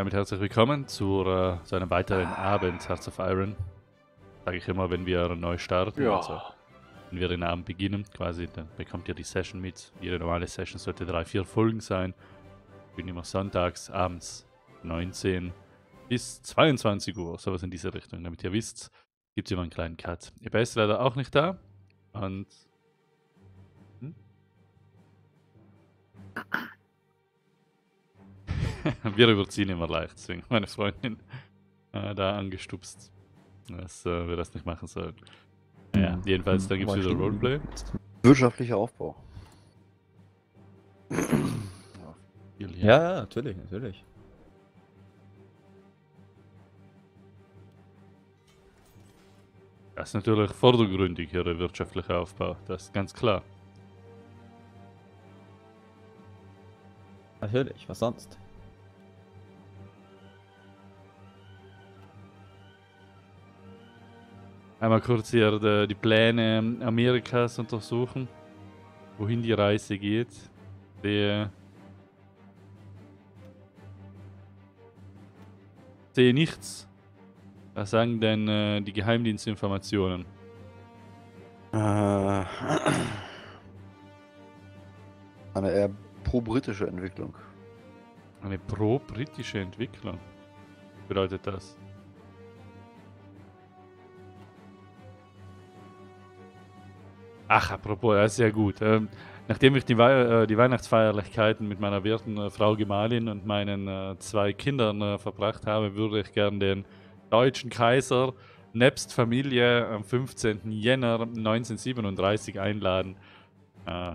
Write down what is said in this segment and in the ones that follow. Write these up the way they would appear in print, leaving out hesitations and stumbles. Damit herzlich willkommen zu einem weiteren Abend Hearts of Iron. Sage ich immer, wenn wir neu starten, ja. Also, wenn wir den Abend beginnen, quasi, dann bekommt ihr die Session mit. Jede normale Session sollte 3-4 Folgen sein. Ich bin immer sonntags, abends 19 bis 22 Uhr, sowas in diese Richtung. Damit ihr wisst, gibt es immer einen kleinen Cut. EP ist leider auch nicht da und... Wir überziehen immer leicht, deswegen meine Freundin da angestupst, dass wir das nicht machen sollen. Naja, jedenfalls, dann gibt es wieder Roleplay. Wirtschaftlicher Aufbau. Ja, natürlich, natürlich. Das ist natürlich vordergründig, ihre wirtschaftliche Aufbau, das ist ganz klar. Natürlich, was sonst? Einmal kurz hier die Pläne Amerikas untersuchen, wohin die Reise geht. Ich sehe nichts. Was sagen denn die Geheimdienstinformationen? Eine eher pro-britische Entwicklung. Eine pro-britische Entwicklung? Was bedeutet das? Ach, apropos, das ist ja gut. Nachdem ich die Weihnachtsfeierlichkeiten mit meiner werten Frau Gemahlin und meinen 2 Kindern verbracht habe, würde ich gern den deutschen Kaiser nebst Familie am 15. Jänner 1937 einladen,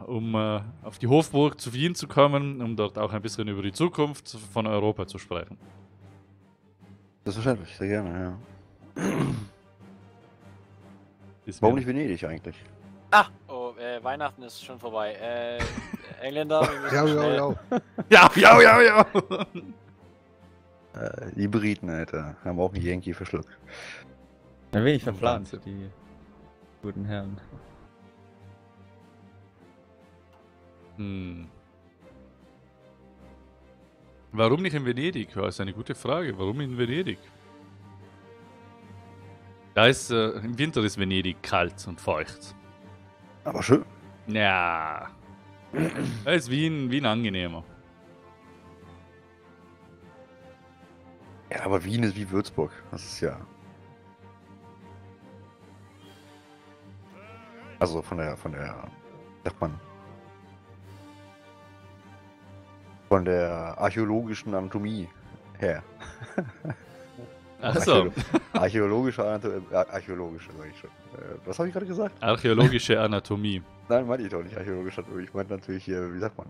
um auf die Hofburg zu Wien zu kommen, um dort auch ein bisschen über die Zukunft von Europa zu sprechen. Das ist wahrscheinlich, sehr gerne, ja. Warum nicht Venedig eigentlich? Ah, oh, Weihnachten ist schon vorbei. Engländer, wir müssen die Briten, Alter, haben auch einen Yankee verschluckt. Ein wenig verplant, die guten Herren. Hm. Warum nicht in Venedig? Das ist eine gute Frage. Warum in Venedig? Da ist, im Winter ist Venedig kalt und feucht. Aber schön. Ja. Da ist Wien angenehmer. Ja, aber Wien ist wie Würzburg. Das ist ja... Also von der archäologischen Anatomie her. Achso. Archäologische, sag ich schon. Was habe ich gerade gesagt? Archäologische Anatomie. Nein, meinte ich doch nicht archäologische Anatomie. Ich meinte natürlich hier, wie sagt man?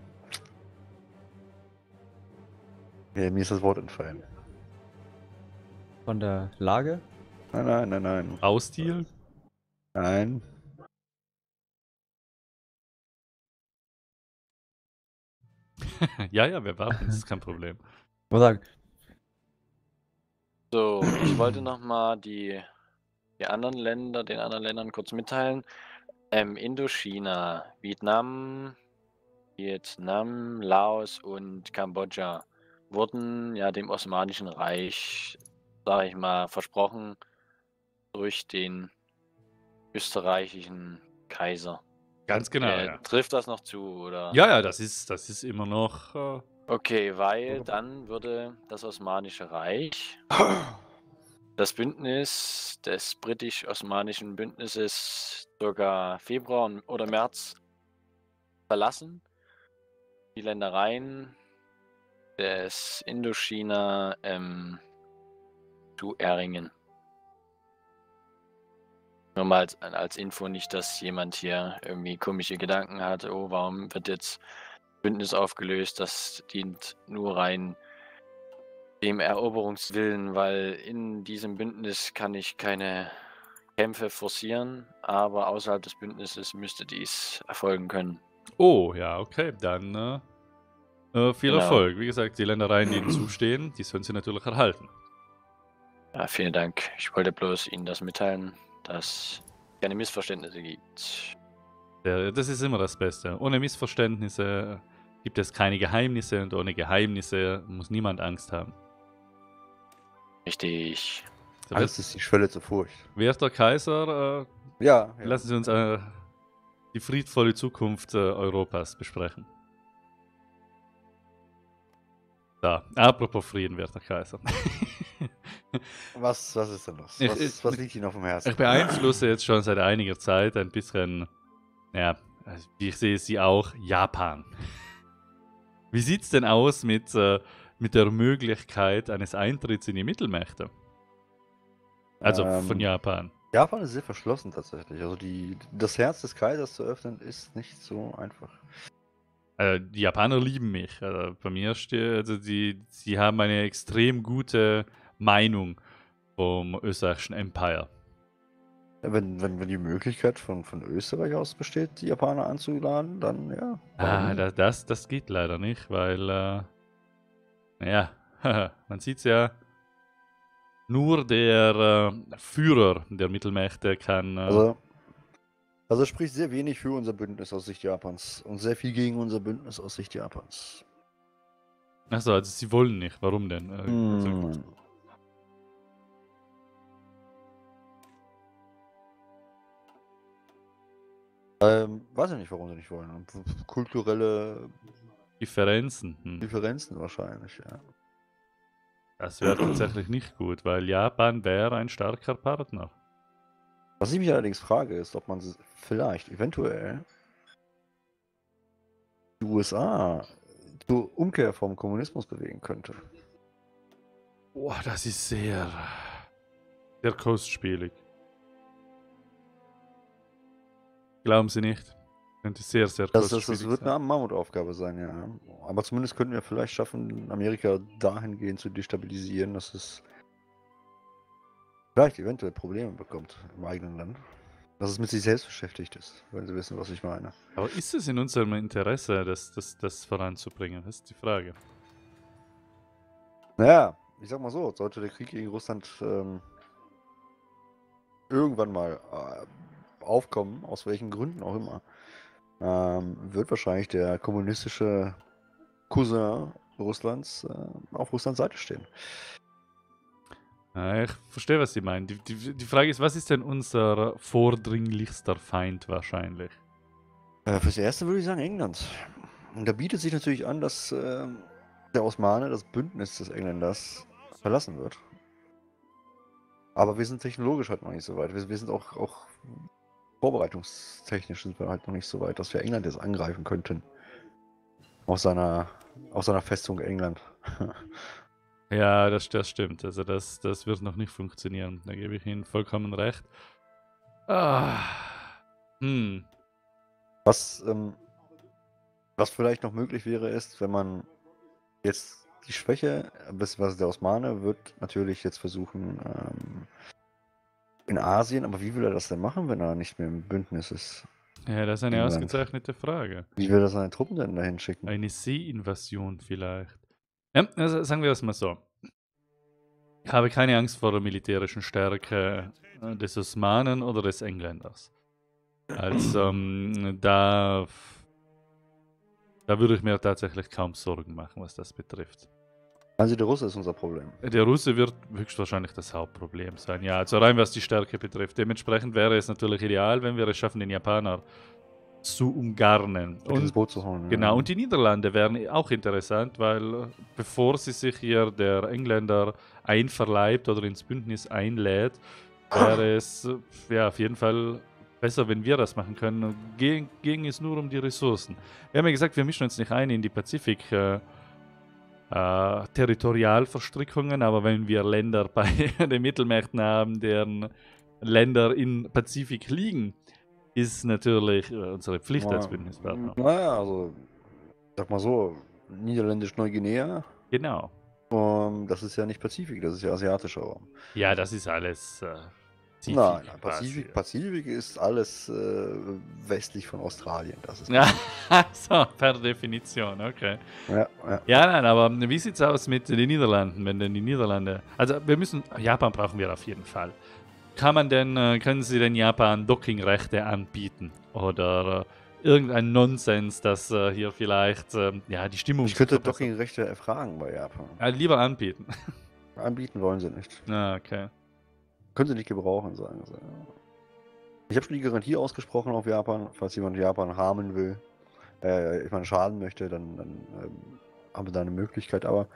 Ja, mir ist das Wort entfallen. Von der Lage? Nein. Baustil? Nein. Ja, wir warten, das ist kein Problem. Ich muss sagen. So, ich wollte nochmal den anderen Ländern kurz mitteilen. Indochina, Vietnam, Laos und Kambodscha wurden ja dem Osmanischen Reich, sage ich mal, versprochen durch den österreichischen Kaiser. Ganz genau, ja. Trifft das noch zu, oder? Ja, das ist immer noch... Okay, weil dann würde das Osmanische Reich das Bündnis des britisch-osmanischen Bündnisses circa Februar oder März verlassen. Die Ländereien des Indochina zu erringen. Nur mal als Info, nicht, dass jemand hier irgendwie komische Gedanken hat, oh, warum wird jetzt Bündnis aufgelöst, das dient nur rein dem Eroberungswillen, weil in diesem Bündnis kann ich keine Kämpfe forcieren, aber außerhalb des Bündnisses müsste dies erfolgen können. Oh, ja, okay, dann viel Erfolg. Wie gesagt, die Ländereien, die Ihnen zustehen, die sollen Sie natürlich erhalten. Ja, vielen Dank. Ich wollte bloß Ihnen das mitteilen, dass es keine Missverständnisse gibt. Das ist immer das Beste. Ohne Missverständnisse gibt es keine Geheimnisse und ohne Geheimnisse muss niemand Angst haben. Richtig. So, Angst ist die Schwelle zur Furcht. Werter Kaiser, ja. Lassen Sie uns die friedvolle Zukunft Europas besprechen. Da, apropos Frieden, werter Kaiser. Was ist denn los? Was liegt Ihnen auf dem Herzen? Ich beeinflusse jetzt schon seit einiger Zeit ein bisschen, ja, wie ich sehe Sie auch, Japan. Wie sieht es denn aus mit der Möglichkeit eines Eintritts in die Mittelmächte? Also von Japan. Japan ist sehr verschlossen tatsächlich. Also das Herz des Kaisers zu öffnen ist nicht so einfach. Also die Japaner lieben mich. Also bei mir steht, also sie haben eine extrem gute Meinung vom österreichischen Empire. Ja, wenn die Möglichkeit von Österreich aus besteht, die Japaner anzuladen, dann ja. Das geht leider nicht, weil naja, man sieht's ja. Nur der Führer der Mittelmächte kann... Also spricht sehr wenig für unser Bündnis aus Sicht Japans und sehr viel gegen unser Bündnis aus Sicht Japans. Achso, also sie wollen nicht. Warum denn? Also, weiß ich nicht, warum sie nicht wollen. Kulturelle... Differenzen. Differenzen wahrscheinlich, ja. Das wäre tatsächlich nicht gut, weil Japan wäre ein starker Partner. Was ich mich allerdings frage, ist, ob man vielleicht, eventuell, die USA zur Umkehr vom Kommunismus bewegen könnte. Boah, das ist sehr kostspielig. Glauben Sie nicht? Könnte sehr kostspielig sein. Das wird eine Mammutaufgabe sein, ja. Aber zumindest könnten wir vielleicht schaffen, Amerika dahingehend zu destabilisieren, dass es vielleicht eventuell Probleme bekommt im eigenen Land. Dass es mit sich selbst beschäftigt ist, wenn Sie wissen, was ich meine. Aber ist es in unserem Interesse, das voranzubringen? Das ist die Frage. Naja, ich sag mal so, sollte der Krieg gegen Russland irgendwann mal aufkommen, aus welchen Gründen auch immer, wird wahrscheinlich der kommunistische Cousin Russlands auf Russlands Seite stehen. Ich verstehe, was Sie meinen. Die Frage ist, was ist denn unser vordringlichster Feind wahrscheinlich? Fürs Erste würde ich sagen England. Und da bietet sich natürlich an, dass der Osmane das Bündnis des Engländers verlassen wird. Aber wir sind technologisch halt noch nicht so weit. Wir sind auch vorbereitungstechnisch sind wir halt noch nicht so weit, dass wir England jetzt angreifen könnten. Aus seiner Festung England. Ja, das stimmt. Also das wird noch nicht funktionieren. Da gebe ich Ihnen vollkommen recht. Was vielleicht noch möglich wäre, ist, wenn man jetzt die Schwäche, beziehungsweise der Osmane wird natürlich jetzt versuchen, in Asien, aber wie will er das denn machen, wenn er nicht mehr im Bündnis ist? Ja, das ist eine ausgezeichnete Frage. Wie will er seine Truppen denn dahin schicken? Eine Seeinvasion vielleicht. Ja, also sagen wir das mal so. Ich habe keine Angst vor der militärischen Stärke des Osmanen oder des Engländers. Also da würde ich mir tatsächlich kaum Sorgen machen, was das betrifft. Also der Russe ist unser Problem. Der Russe wird höchstwahrscheinlich das Hauptproblem sein, ja. Also rein was die Stärke betrifft. Dementsprechend wäre es natürlich ideal, wenn wir es schaffen, den Japaner zu umgarnen. Und Boot zu holen, genau, ja. Und die Niederlande wären auch interessant, weil bevor sie sich hier der Engländer einverleibt oder ins Bündnis einlädt, wäre es ja auf jeden Fall besser, wenn wir das machen können. Ging es nur um die Ressourcen. Wir haben ja gesagt, wir mischen uns nicht ein in die Pazifik- Territorialverstrickungen, aber wenn wir Länder bei den Mittelmächten haben, deren Länder im Pazifik liegen, ist natürlich unsere Pflicht als Bündnispartner. Naja, also, sag mal so, Niederländisch-Neuguinea. Genau. Das ist ja nicht Pazifik, das ist ja asiatischer Raum. Ja, das ist alles Pazifik. Nein, Pazifik ist alles westlich von Australien. Das ist ja, so, per Definition, okay. Ja, nein, aber wie sieht es aus mit den Niederlanden, wenn denn die Niederlande... Also Japan brauchen wir auf jeden Fall. Können Sie denn Japan Dockingrechte anbieten? Oder irgendein Nonsens, dass hier vielleicht die Stimmung... Ich könnte Dockingrechte erfragen bei Japan. Lieber anbieten. Anbieten wollen sie nicht. Ah, okay. Können sie nicht gebrauchen, sagen sie. Ich habe schon die Garantie ausgesprochen auf Japan, falls jemand Japan harmen will. Ich meine, schaden möchte, dann haben sie da eine Möglichkeit, aber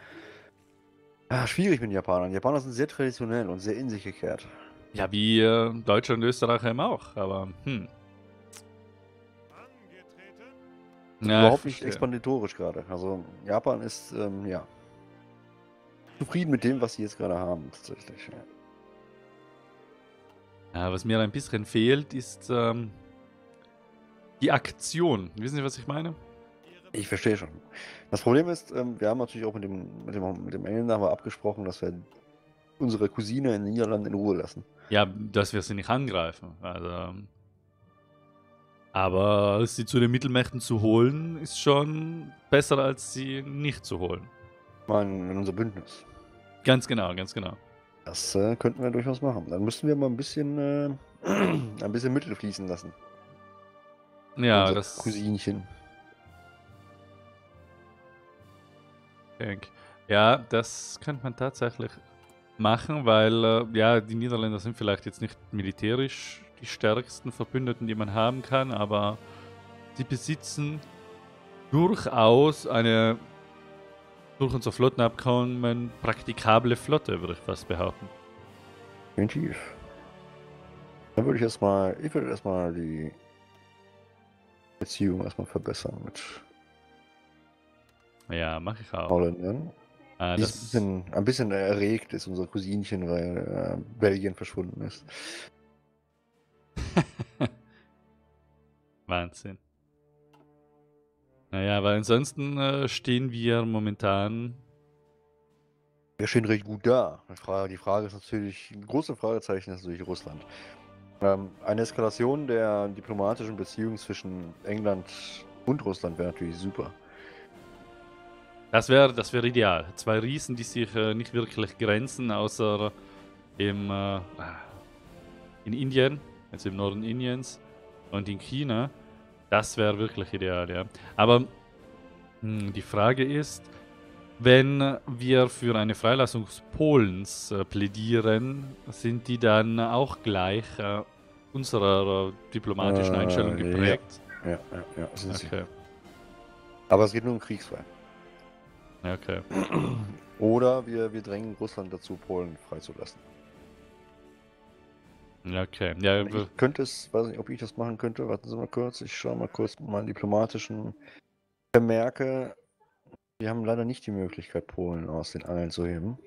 schwierig mit Japanern. Japaner sind sehr traditionell und sehr in sich gekehrt. Ja, wie Deutsche und Österreicher eben auch, aber ja, überhaupt nicht expanditorisch gerade. Also Japan ist, ja, zufrieden mit dem, was sie jetzt gerade haben, tatsächlich. Ja, was mir ein bisschen fehlt, ist die Aktion. Wissen Sie, was ich meine? Ich verstehe schon. Das Problem ist, wir haben natürlich auch mit dem Engländer abgesprochen, dass wir unsere Cousine in den Niederlanden in Ruhe lassen. Ja, dass wir sie nicht angreifen. Also, aber sie zu den Mittelmächten zu holen, ist schon besser, als sie nicht zu holen. Ich meine, in unser Bündnis. Ganz genau, ganz genau. Das könnten wir durchaus machen. Dann müssten wir mal ein bisschen Mittel fließen lassen. Ja, unser das... Cousinchen. Ja, das könnte man tatsächlich machen, weil ja, die Niederländer sind vielleicht jetzt nicht militärisch die stärksten Verbündeten, die man haben kann, aber sie besitzen durchaus eine durch unser Flottenabkommen praktikable Flotte, würde ich fast behaupten. Definitiv. Dann würde ich erstmal, die Beziehung verbessern mit. Ja, mache ich auch. Die ist ein bisschen erregt ist unser Cousinchen, weil Belgien verschwunden ist. Wahnsinn. Naja, weil ansonsten stehen wir momentan... Wir stehen recht gut da. Die Frage ist natürlich, ein großes Fragezeichen ist natürlich Russland. Eine Eskalation der diplomatischen Beziehungen zwischen England und Russland wäre natürlich super. Das wäre ideal. Zwei Riesen, die sich nicht wirklich grenzen, außer in Indien, also im Norden Indiens und in China. Das wäre wirklich ideal, ja. Aber die Frage ist, wenn wir für eine Freilassung Polens plädieren, sind die dann auch gleich unserer diplomatischen Einstellung geprägt? Ja, ja, sind sie. Okay. Aber es geht nur um Kriegsfall. Okay. Oder wir drängen Russland dazu, Polen freizulassen. Okay. Ja, ich könnte es, weiß nicht, ob ich das machen könnte. Warten Sie mal kurz. Ich schaue mal kurz meine diplomatischen Vermerke. Wir haben leider nicht die Möglichkeit, Polen aus den Angeln zu heben.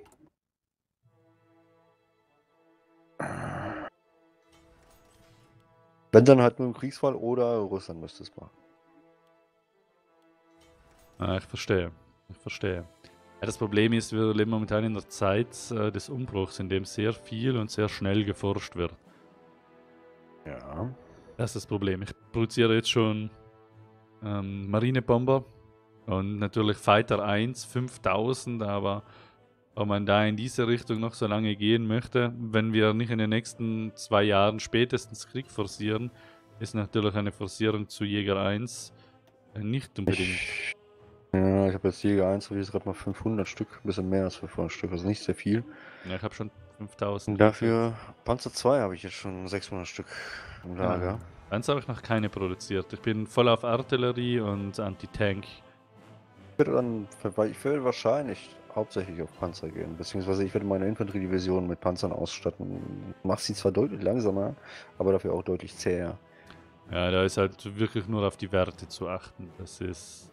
Wenn, dann halt nur im Kriegsfall oder Russland müsste es machen. Ah, ich verstehe. Ich verstehe. Ja, das Problem ist, wir leben momentan in der Zeit des Umbruchs, in dem sehr viel und sehr schnell geforscht wird. Ja. Das ist das Problem. Ich produziere jetzt schon Marinebomber und natürlich Fighter 1, 5000, aber ob man da in diese Richtung noch so lange gehen möchte, wenn wir nicht in den nächsten 2 Jahren spätestens Krieg forcieren, ist natürlich eine Forcierung zu Jäger 1 nicht unbedingt... Ja, ich habe jetzt Jäger 1, habe ich jetzt gerade mal 500 Stück, ein bisschen mehr als 500 Stück, also nicht sehr viel. Ja, ich habe schon 5000. Und dafür Panzer 2 habe ich jetzt schon 600 Stück im Lager. Ja, Panzer habe ich noch keine produziert. Ich bin voll auf Artillerie und Anti-Tank. Ich werde wahrscheinlich hauptsächlich auf Panzer gehen, beziehungsweise ich werde meine Infanteriedivision mit Panzern ausstatten. Macht sie zwar deutlich langsamer, aber dafür auch deutlich zäher. Ja, da ist halt wirklich nur auf die Werte zu achten. Das ist...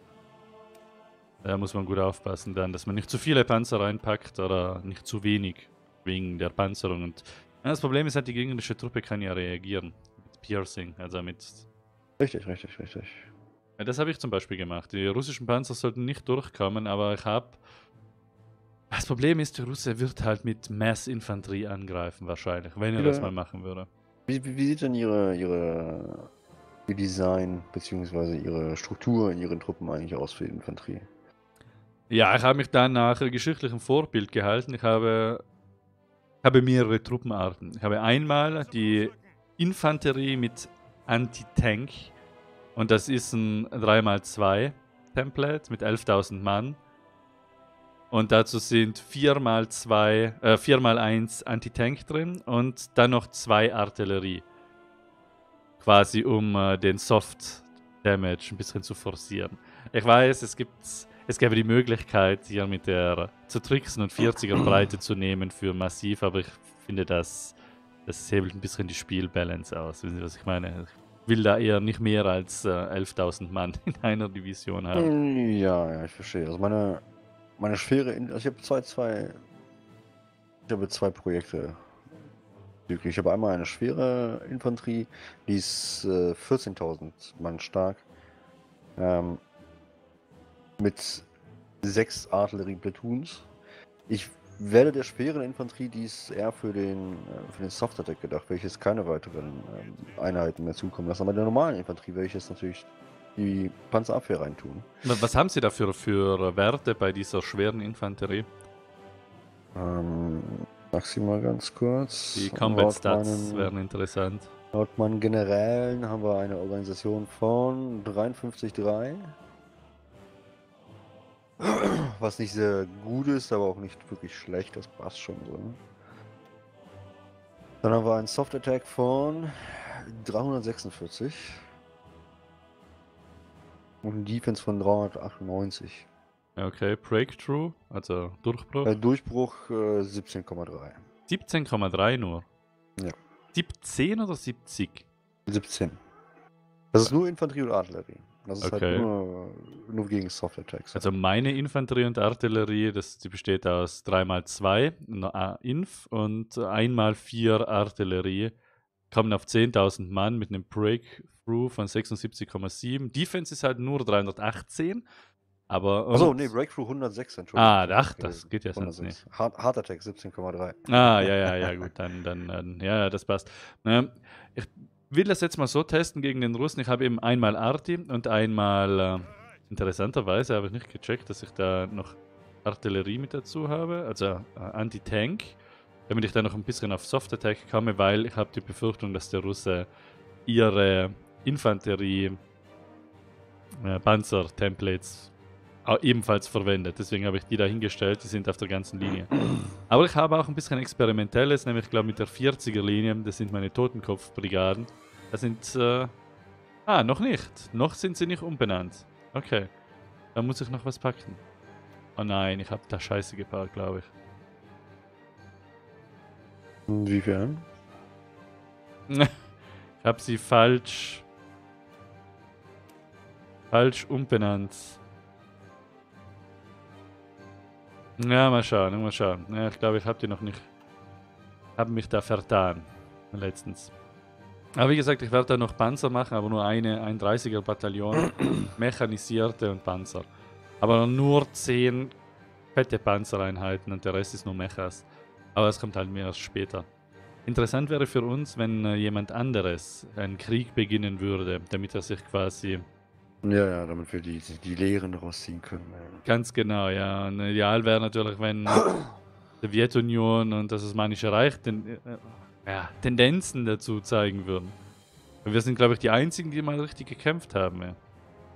Da muss man gut aufpassen dann, dass man nicht zu viele Panzer reinpackt oder nicht zu wenig wegen der Panzerung. Und das Problem ist halt, die gegnerische Truppe kann ja reagieren mit Piercing, also mit... Richtig. Ja, das habe ich zum Beispiel gemacht. Die russischen Panzer sollten nicht durchkommen, aber ich habe... Das Problem ist, der Russe wird halt mit Mass-Infanterie angreifen wahrscheinlich, wenn er das mal machen würde. Wie sieht denn Ihr Design bzw. Ihre Struktur in Ihren Truppen eigentlich aus für die Infanterie? Ja, ich habe mich dann nach geschichtlichem Vorbild gehalten. Ich habe mehrere Truppenarten. Ich habe einmal die Infanterie mit Anti-Tank und das ist ein 3×2 Template mit 11.000 Mann. Und dazu sind 4x1 Antitank drin und dann noch 2 Artillerie. Quasi um den Soft Damage ein bisschen zu forcieren. Ich weiß, es gäbe die Möglichkeit, hier mit der zu tricksen und 40er Breite zu nehmen für massiv, aber ich finde, das hebelt ein bisschen die Spielbalance aus. Wissen Sie, was ich meine? Ich will da eher nicht mehr als 11.000 Mann in einer Division haben. Ja, ja, ich verstehe. Also meine Schwere, ich habe zwei Projekte. Ich habe einmal eine schwere Infanterie, die ist 14.000 Mann stark, mit 6 Artillerie-Platoons. Ich werde der schweren Infanterie, die ist eher für den Soft-Attack gedacht, welches keine weiteren Einheiten mehr zukommen lassen. Aber der normalen Infanterie werde ich jetzt natürlich die Panzerabwehr reintun. Was haben Sie dafür für Werte bei dieser schweren Infanterie? Sag sie mal ganz kurz. Die Combat Stats wären interessant. Laut meinen Generälen haben wir eine Organisation von 53,3. Was nicht sehr gut ist, aber auch nicht wirklich schlecht, das passt schon so. Dann haben wir einen Soft Attack von 346. Und einen Defense von 398. Okay, Breakthrough, also Durchbruch. Durchbruch 17,3. 17,3 nur? Ja. 17 oder 70? 17. Das ist nur Infanterie und Artillerie. Das ist okay. Halt nur gegen Soft-Attacks. Also meine Infanterie und Artillerie, die besteht aus 3x2 Inf und 1x4 Artillerie. Kommen auf 10.000 Mann mit einem Breakthrough von 76,7. Defense ist halt nur 318. Achso, nee, Breakthrough 106, Entschuldigung. Ach, das geht ja sonst nicht. Heart Attack 17,3. Ja, gut, dann ja, das passt. Ich will das jetzt mal so testen gegen den Russen. Ich habe eben einmal Arti und einmal, interessanterweise habe ich nicht gecheckt, dass ich da noch Artillerie mit dazu habe, also Anti-Tank, damit ich da noch ein bisschen auf Soft-Attack komme, weil ich habe die Befürchtung, dass der Russe ihre Infanterie Panzer-Templates ebenfalls verwendet. Deswegen habe ich die dahingestellt, die sind auf der ganzen Linie. Aber ich habe auch ein bisschen Experimentelles, nämlich ich glaube mit der 40er Linie, das sind meine Totenkopfbrigaden. Das sind, noch nicht. Noch sind sie nicht umbenannt. Okay, da muss ich noch was packen. Oh nein, ich habe da Scheiße geparkt, glaube ich. Inwiefern? Ich habe sie falsch umbenannt. Ja, mal schauen. Ja, ich glaube, ich habe die noch nicht. Habe mich da vertan. Letztens. Aber wie gesagt, ich werde da noch Panzer machen, aber nur ein 30er Bataillon. Mechanisierte und Panzer. Aber nur 10 fette Panzereinheiten und der Rest ist nur Mechas. Aber es kommt halt mehr erst später. Interessant wäre für uns, wenn jemand anderes einen Krieg beginnen würde, damit er sich quasi. Ja, damit wir die Lehren rausziehen können. Ganz genau, ja. Und ideal wäre natürlich, wenn die Sowjetunion und das Osmanische Reich Tendenzen dazu zeigen würden. Wir sind, glaube ich, die Einzigen, die mal richtig gekämpft haben. Ja.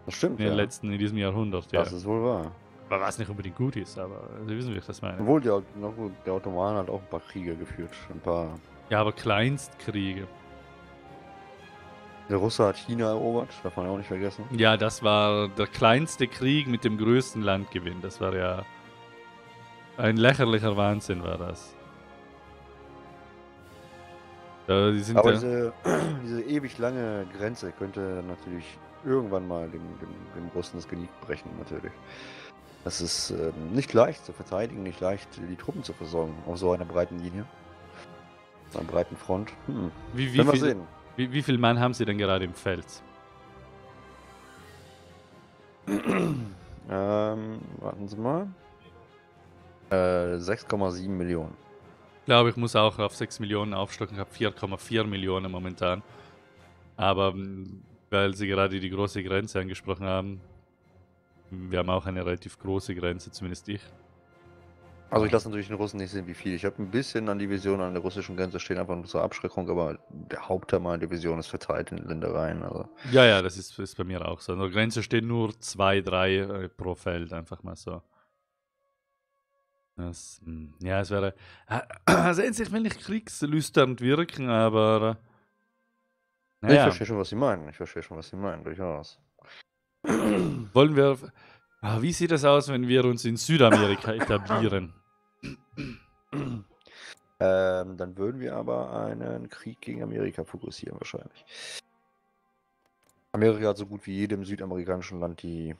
Das stimmt, in diesem Jahrhundert, ja. Das ist wohl wahr. Was nicht unbedingt gut ist, aber Sie wissen, wie ich das meine. Obwohl, der Ottoman hat auch ein paar Kriege geführt. Ja, aber Kleinstkriege. Der Russe hat China erobert, darf man auch nicht vergessen. Ja, das war der kleinste Krieg mit dem größten Landgewinn. Das war ja ein lächerlicher Wahnsinn, war das. Aber diese ewig lange Grenze könnte natürlich irgendwann mal dem Russen das Genick brechen, natürlich. Das ist nicht leicht zu verteidigen, nicht leicht die Truppen zu versorgen auf so einer breiten Linie, auf einer breiten Front. Wenn wir sehen. Wie viel Mann haben Sie denn gerade im Feld? Warten Sie mal. 6,7 Millionen. Ich glaube, ich muss auch auf 6 Millionen aufstocken. Ich habe 4,4 Millionen momentan. Aber weil Sie gerade die große Grenze angesprochen haben, wir haben auch eine relativ große Grenze, zumindest ich. Also ich lasse natürlich den Russen nicht sehen, wie viel. Ich habe ein bisschen an Divisionen an der russischen Grenze stehen, einfach nur zur Abschreckung, aber der Hauptteil meiner Division ist verteilt in Ländereien. Also. Ja, das ist bei mir auch so. An der Grenze stehen nur 2, 3 pro Feld, einfach mal so. Das, ja, es wäre. Also, ich will nicht kriegslüsternd wirken, aber. Ich verstehe schon, was Sie meinen. Ich verstehe schon, was Sie meinen, durchaus. Wollen wir. Wie sieht das aus, wenn wir uns in Südamerika etablieren? Dann würden wir aber einen Krieg gegen Amerika fokussieren, wahrscheinlich. Amerika hat so gut wie jedem südamerikanischen Land die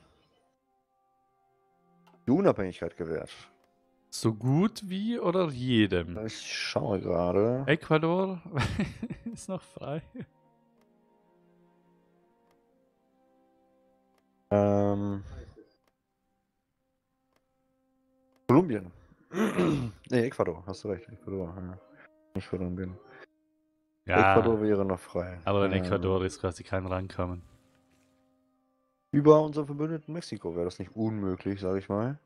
Unabhängigkeit gewährt. So gut wie oder jedem? Ich schaue gerade. Ecuador ist noch frei. Kolumbien. Ne, Ecuador, hast du recht. Ecuador, ja. Nicht Kolumbien. Ja, Ecuador wäre noch frei. Aber in Ecuador ist quasi kein Rankommen. Über unseren Verbündeten Mexiko wäre das nicht unmöglich, sage ich mal.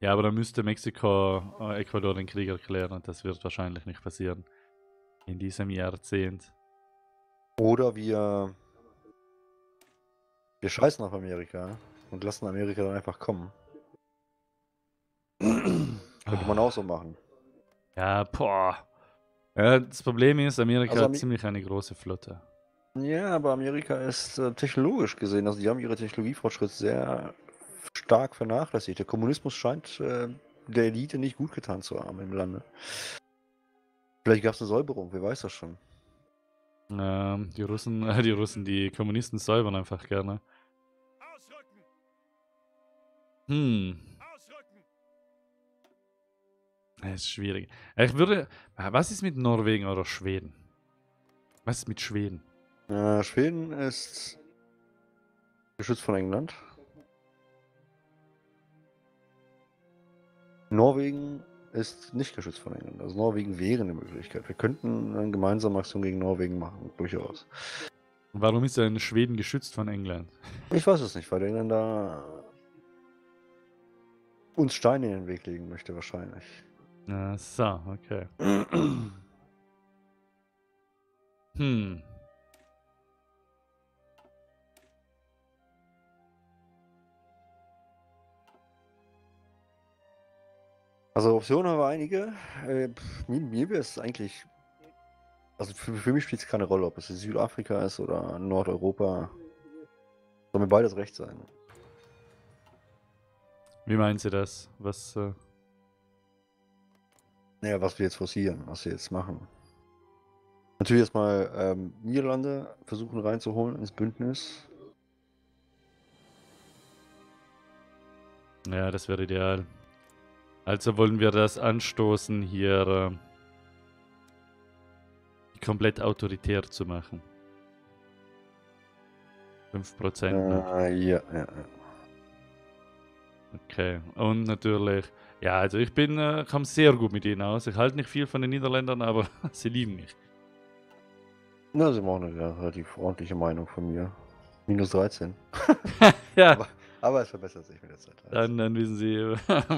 Ja, aber dann müsste Mexiko Ecuador den Krieg erklären und das wird wahrscheinlich nicht passieren. In diesem Jahrzehnt. Oder wir scheißen auf Amerika und lassen Amerika dann einfach kommen. Könnte man auch so machen. Ja, boah. Ja, das Problem ist, Amerika hat ziemlich eine große Flotte. Ja, aber Amerika ist technologisch gesehen, also die haben ihre Technologiefortschritt sehr stark vernachlässigt. Der Kommunismus scheint der Elite nicht gut getan zu haben im Lande. Vielleicht gab es eine Säuberung, wer weiß das schon. Die Kommunisten säubern einfach gerne. Ausrücken! Das ist schwierig. Was ist mit Norwegen oder Schweden? Was ist mit Schweden? Schweden ist geschützt von England. Norwegen ist nicht geschützt von England. Also Norwegen wäre eine Möglichkeit. Wir könnten eine gemeinsame Aktion gegen Norwegen machen, durchaus. Warum ist denn Schweden geschützt von England? Ich weiß es nicht, weil der Engländer uns Steine in den Weg legen möchte, wahrscheinlich. Ach so, okay. Also Optionen haben wir einige. Mir wäre es eigentlich... Also für mich spielt es keine Rolle, ob es Südafrika ist oder Nordeuropa. Soll mir beides recht sein. Wie meinen Sie das? Was... Naja, was wir jetzt forcieren, was wir jetzt machen. Natürlich erstmal Niederlande versuchen reinzuholen ins Bündnis. Ja, das wäre ideal. Also wollen wir das anstoßen, hier komplett autoritär zu machen. 5%. Ja. Okay, und natürlich, ja, also ich komme sehr gut mit ihnen aus. Ich halte nicht viel von den Niederländern, aber sie lieben mich. Na, sie machen eine relativ ordentliche Meinung von mir. Minus 13. Ja. Aber es verbessert sich mit der Zeit. Dann wissen Sie,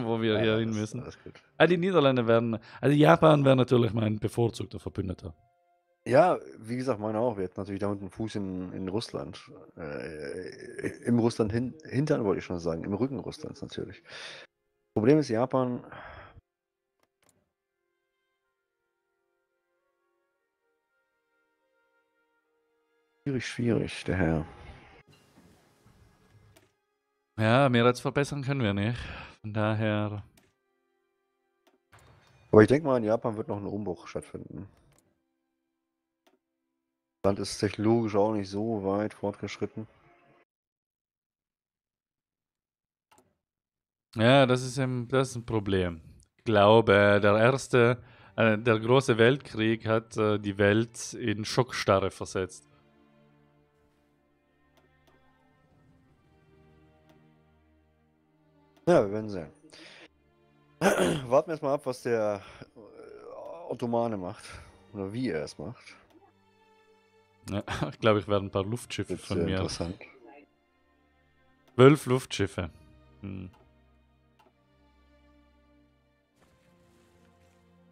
wo wir hier hin müssen. Alles gut. Die Niederlande werden... Also Japan wäre natürlich mein bevorzugter Verbündeter. Ja, wie gesagt, meine auch. Wir hätten natürlich damit einen Fuß in Russland. Im Russland hintern, wollte ich schon sagen. Im Rücken Russlands natürlich. Problem ist, Japan... Schwierig, der Herr. Ja, mehr als verbessern können wir nicht. Von daher... Aber ich denke mal, in Japan wird noch ein Umbruch stattfinden. Das Land ist technologisch auch nicht so weit fortgeschritten. Ja, das ist ein Problem. Ich glaube, der große Weltkrieg hat die Welt in Schockstarre versetzt. Ja, wir werden sehen. Warten wir erstmal ab, was der Ottomane macht. Oder wie er es macht. Ja, ich glaube, ich werde ein paar Luftschiffe von mir. Interessant. 12 Luftschiffe.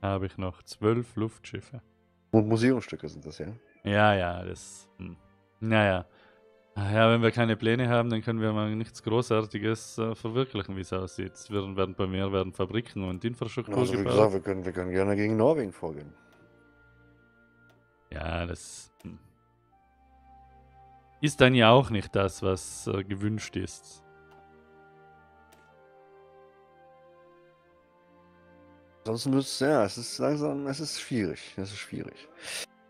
Habe ich noch. 12 Luftschiffe. Und Museumstücke sind das, ja? Ja, das. Naja. Ja, wenn wir keine Pläne haben, dann können wir mal nichts Großartiges verwirklichen, wie es aussieht. Es werden bei mir Fabriken und Infrastruktur gebaut. Also wie gesagt, wir können gerne gegen Norwegen vorgehen. Ja, das ist dann ja auch nicht das, was gewünscht ist. Sonst müsste es, ja, es ist langsam, es ist schwierig, es ist schwierig.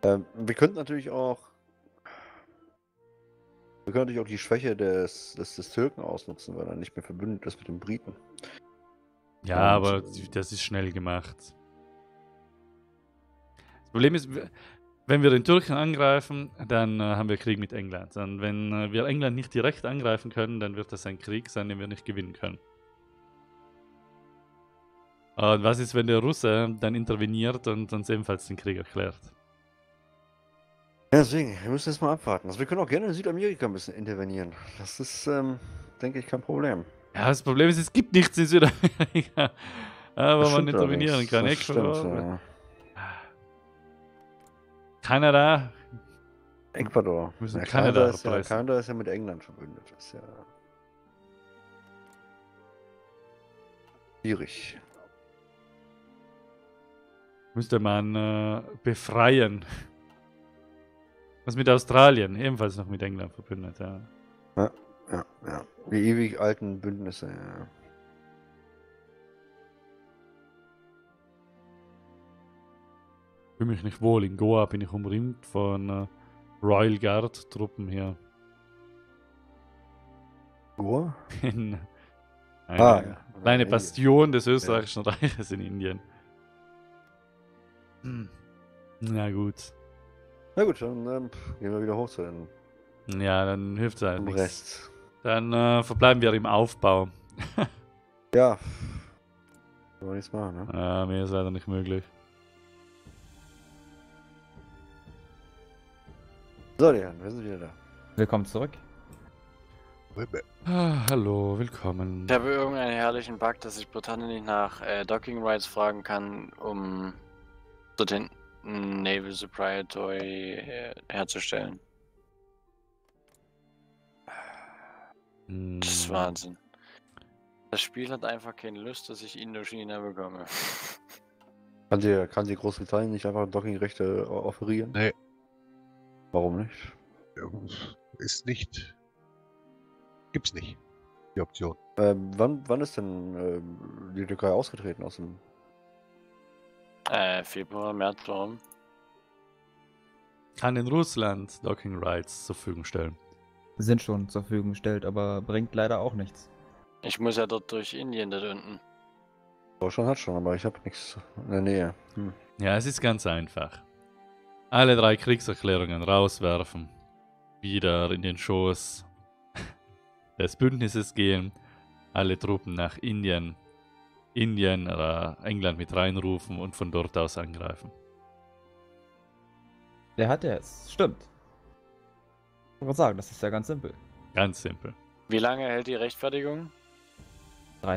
Wir könnten natürlich auch die Schwäche des Türken ausnutzen, weil er nicht mehr verbündet ist mit den Briten. Ja, und aber das ist schnell gemacht. Das Problem ist, wenn wir den Türken angreifen, dann haben wir Krieg mit England. Und wenn wir England nicht direkt angreifen können, dann wird das ein Krieg sein, den wir nicht gewinnen können. Und was ist, wenn der Russe dann interveniert und uns ebenfalls den Krieg erklärt? Ja, deswegen, wir müssen jetzt mal abwarten. Also wir können auch gerne in Südamerika ein bisschen intervenieren. Das ist, denke ich, kein Problem. Ja, das Problem ist, es gibt nichts in Südamerika, wo man intervenieren kann. Ecuador. Kanada. Ecuador. Ja, Kanada ist ja mit England verbündet. Das ist ja schwierig. Müsste man befreien. Was mit Australien? Ebenfalls noch mit England verbündet, ja. Ja, ja, ja. Die ewig alten Bündnisse, ja. Ich fühle mich nicht wohl. In Goa bin ich umringt von Royal Guard-Truppen hier. Goa? Eine Bastion des österreichischen Reiches in Indien. Na gut. Na gut, dann gehen wir wieder hoch zu den. Ja, dann hilft es halt nichts. Dann verbleiben wir im Aufbau. Ja. Kann man nichts machen, ne? Ja, mir ist leider nicht möglich. So, Jan, wir sind wieder da. Willkommen zurück. Ah, hallo, willkommen. Ich habe irgendeinen herrlichen Bug, dass ich Britannien nicht nach Docking Rights fragen kann, um den Naval Supply Toy herzustellen. Das ist Wahnsinn. Das Spiel hat einfach keine Lust, dass ich Indochina bekomme. Kann sie Großbritannien nicht einfach Dockingrechte offerieren? Nee. Warum nicht? Ist nicht. Gibt's nicht. Die Option. Wann ist denn die Türkei ausgetreten aus dem? Februar, März, warum? Kann in Russland Docking Rights zur Verfügung stellen. Sind schon zur Verfügung gestellt, aber bringt leider auch nichts. Ich muss ja dort durch Indien, da unten. Deutschland hat schon, aber ich habe nichts in der Nähe. Hm. Ja, es ist ganz einfach. Alle drei Kriegserklärungen rauswerfen, wieder in den Schoß des Bündnisses gehen, alle Truppen nach Indien oder England mit reinrufen und von dort aus angreifen. Der hat ja es, stimmt. Ich würde sagen, das ist ja ganz simpel. Ganz simpel. Wie lange hält die Rechtfertigung? 3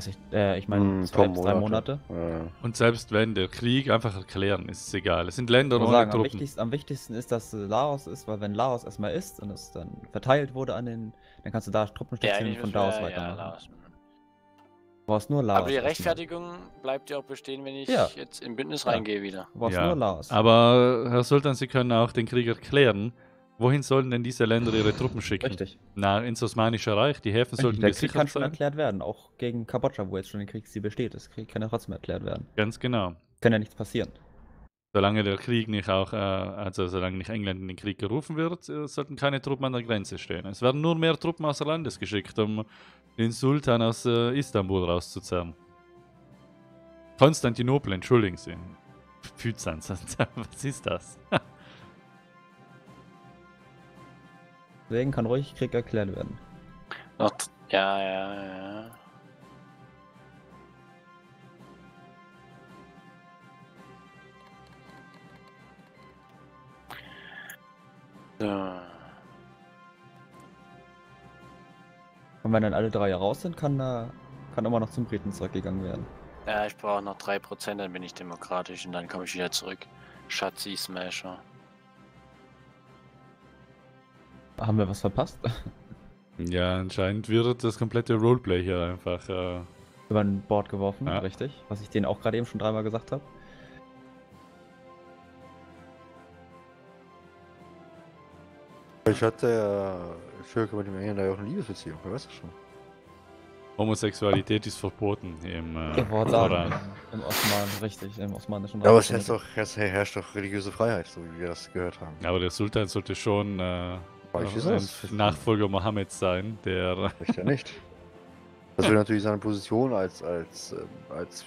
Monate. Ja. Und selbst wenn, der Krieg einfach erklären, ist es egal. Es sind Länder ohne Truppen. Am wichtigsten ist, dass Laos ist, weil wenn Laos erstmal ist und es dann verteilt wurde an den, dann kannst du da Truppenstationen von Laos weitermachen. Ja, Laos. Du brauchst nur Laos. Aber die Rechtfertigung bleibt ja auch bestehen, wenn ich jetzt im Bündnis reingehe wieder. Du brauchst nur Laos. Aber Herr Sultan, Sie können auch den Krieg erklären. Wohin sollen denn diese Länder ihre Truppen schicken? Richtig. Na, ins Osmanische Reich, die Häfen sollten gesichert sein. Der Krieg kann schon erklärt werden, auch gegen Kambodscha, wo jetzt schon ein Kriegsstil besteht. Das Krieg kann ja trotzdem erklärt werden. Ganz genau. Kann ja nichts passieren. Solange der Krieg nicht auch, solange nicht England in den Krieg gerufen wird, sollten keine Truppen an der Grenze stehen. Es werden nur mehr Truppen außer Landes geschickt, um den Sultan aus Istanbul rauszuzerren. Konstantinopel, entschuldigen Sie. Byzanz, was ist das? Deswegen kann ruhig Krieg erklärt werden. Ja, ja, ja. Und wenn dann alle drei raus sind, kann immer noch zum Briten zurückgegangen werden. Ja, ich brauche noch 3%, dann bin ich demokratisch und dann komme ich wieder zurück. Schatzi Smasher. Haben wir was verpasst? Ja, anscheinend wird das komplette Roleplay hier einfach über ein Board geworfen, ja. Richtig? Was ich denen auch gerade eben schon dreimal gesagt habe. Ich hatte Schürke mit dem Engländer ja auch eine Liebesbeziehung, wer weiß das schon? Homosexualität ist verboten im Koran. Im Osmanen, richtig, im Osmanischen Reich. Ja, aber es herrscht doch religiöse Freiheit, so wie wir das gehört haben. Ja, aber der Sultan sollte schon ein Nachfolger Mohammeds sein, der... Richtig nicht. Das würde natürlich seine Position als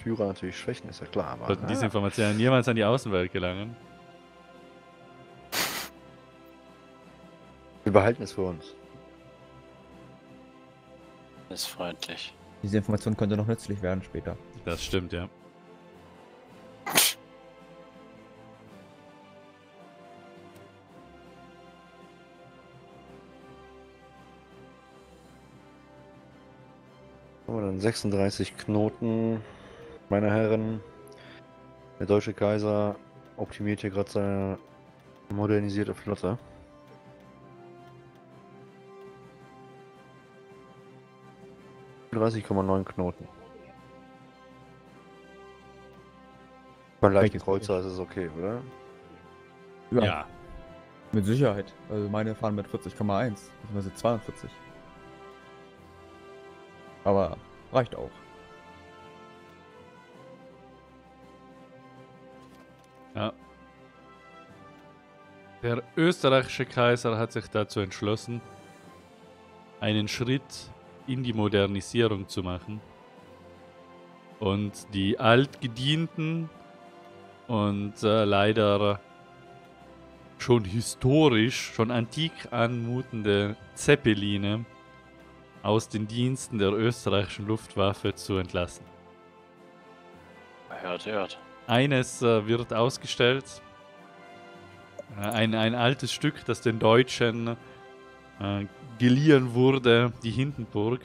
Führer natürlich schwächen, ist ja klar. Sollten diese Informationen jemals an die Außenwelt gelangen? Wir behalten es für uns. Ist freundlich. Diese Information könnte noch nützlich werden später. Das stimmt, ja. Oh, dann 36 Knoten, meine Herren. Der deutsche Kaiser optimiert hier gerade seine modernisierte Flotte. ,9 Knoten. Bei leichten Kreuzer ist es okay, oder? Ja. Mit Sicherheit. Also meine fahren mit 40,1, beziehungsweise 42. Aber reicht auch. Ja. Der österreichische Kaiser hat sich dazu entschlossen, einen Schritt in die Modernisierung zu machen und die altgedienten und leider schon historisch, schon antik anmutende Zeppeline aus den Diensten der österreichischen Luftwaffe zu entlassen. Hört, hört. Eines wird ausgestellt, ein altes Stück, das den Deutschen geliehen wurde, die Hindenburg.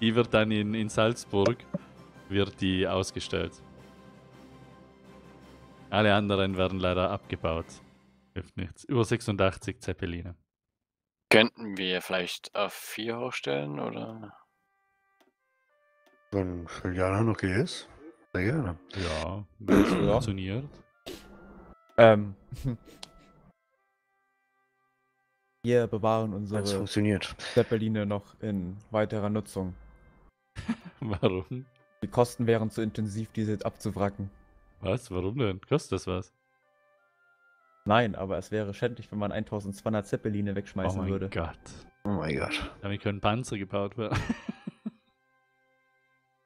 Die wird dann in Salzburg ausgestellt. Alle anderen werden leider abgebaut. Hilft nichts. Über 86 Zeppeline. Könnten wir vielleicht A4 hochstellen, oder? Wenn Juliana okay ist, sehr gerne. Ja, wenn es funktioniert. Wir bewahren unsere Zeppeline noch in weiterer Nutzung. Warum? Die Kosten wären zu intensiv, diese abzuwracken. Was? Warum denn? Kostet das was? Nein, aber es wäre schändlich, wenn man 1200 Zeppeline wegschmeißen würde. Oh mein Gott. Damit können Panzer gebaut werden.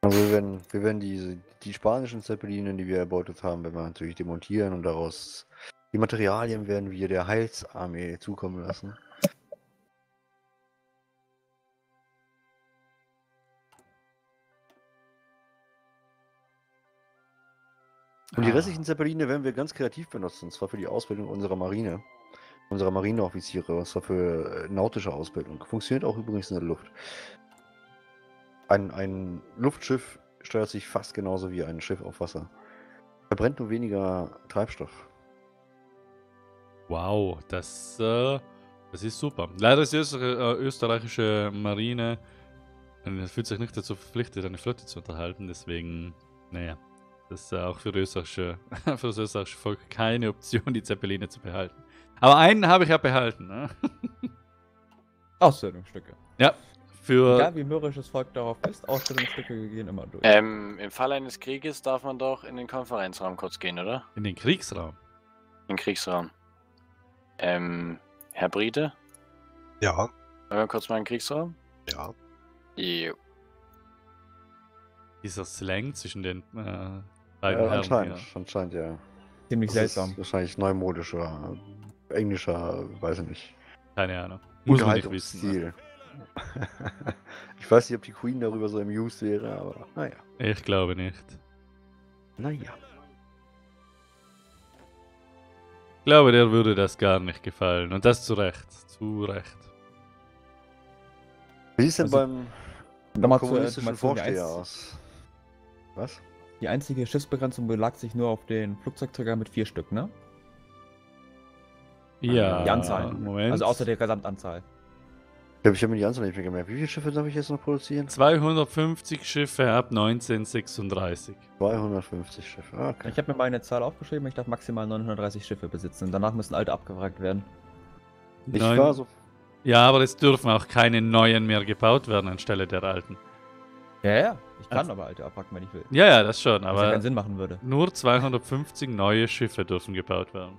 Also wir werden die spanischen Zeppeline, die wir erbeutet haben, wenn wir natürlich demontieren und daraus... Die Materialien werden wir der Heilsarmee zukommen lassen. Und die restlichen Zeppeline werden wir ganz kreativ benutzen, und zwar für die Ausbildung unserer Marine, unserer Marineoffiziere, und zwar für nautische Ausbildung. Funktioniert auch übrigens in der Luft. Ein Luftschiff steuert sich fast genauso wie ein Schiff auf Wasser. Verbrennt nur weniger Treibstoff. Wow, das ist super. Leider ist die österreichische Marine fühlt sich nicht dazu verpflichtet, eine Flotte zu unterhalten. Deswegen, naja, das ist auch für das österreichische Volk keine Option, die Zeppeline zu behalten. Aber einen habe ich ja behalten. Ne? Ausstellungsstücke. Ja, für... Egal wie mürrisch das Volk darauf ist, Ausstellungsstücke gehen immer durch. Im Fall eines Krieges darf man doch in den Konferenzraum kurz gehen, oder? In den Kriegsraum? In den Kriegsraum. Herr Brite? Ja. Wollen wir kurz mal in den Kriegsraum? Ja. Jo. Dieser Slang zwischen den beiden Herren. Anscheinend, ja. Ziemlich seltsam. Wahrscheinlich neumodischer, englischer, weiß ich nicht. Keine Ahnung. Muss man nicht wissen. Ich weiß nicht, ob die Queen darüber so amused wäre, aber naja. Ich glaube nicht. Naja. Ich glaube, der würde das gar nicht gefallen. Und das zu Recht. Zu Recht. Wie sieht es denn beim kommunistischen Vorsteher aus? Was? Die einzige Schiffsbegrenzung belag sich nur auf den Flugzeugträger mit 4 Stück, ne? Ja. Die Anzahl. Moment. Also außer der Gesamtanzahl. Ich glaube, ich habe mir die Anzahl nicht mehr gemerkt. Wie viele Schiffe darf ich jetzt noch produzieren? 250 Schiffe ab 1936. 250 Schiffe, okay. Ich habe mir meine Zahl aufgeschrieben, ich darf maximal 930 Schiffe besitzen. Danach müssen alte abgewrackt werden. Ich war so... Ja, aber es dürfen auch keine neuen mehr gebaut werden anstelle der alten. Ja, ja. Ich kann also, aber alte abwracken, wenn ich will. Ja, ja, das schon, aber... Was ja keinen Sinn machen würde. Nur 250 neue Schiffe dürfen gebaut werden.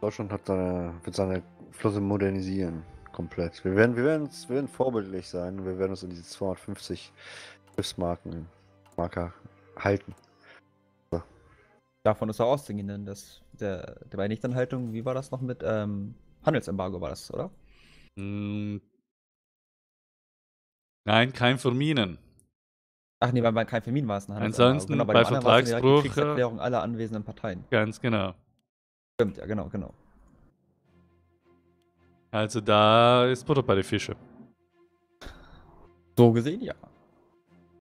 Deutschland hat seine Flotte modernisieren. Komplett. Wir werden vorbildlich sein und wir werden uns an diese 250 Schiffsmarker halten. So. Davon ist auch auszugehen, dass der bei Nichtanhaltung, wie war das noch mit Handelsembargo war das, oder? Nein, kein für Minen. Ach nee, bei kein für Minen war es ein Handelsembargo. Ansonsten genau, bei Vertragsbruch. Kriegserklärung aller anwesenden Parteien. Ganz genau. Stimmt, ja, genau. Also da ist Butter bei den Fischen. So gesehen, ja.